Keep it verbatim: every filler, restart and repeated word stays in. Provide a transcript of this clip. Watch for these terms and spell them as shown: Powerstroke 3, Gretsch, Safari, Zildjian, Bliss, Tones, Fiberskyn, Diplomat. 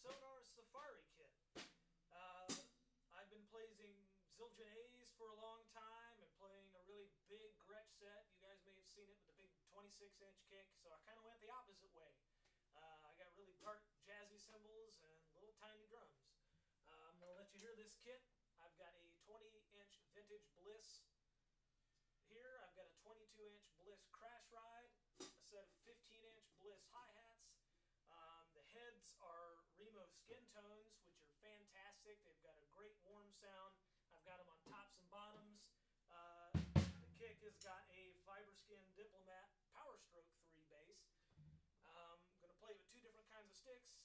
Sonar Safari kit. Uh, I've been playing Zildjian A's for a long time and playing a really big Gretsch set. You guys may have seen it with the big twenty-six inch kick, so I kind of went the opposite way. Uh, I got really dark jazzy cymbals and little tiny drums. Uh, I'm going to let you hear this kit. I've got a twenty inch vintage Bliss here. I've got a twenty-two inch Bliss crash ride, a set of fifteen inch Bliss hi-hats. Um, the heads are Remo skin tones, which are fantastic. They've got a great warm sound. I've got them on tops and bottoms. Uh, the kick has got a fiber skin Diplomat Power Stroke three bass. I'm um, going to play with two different kinds of sticks.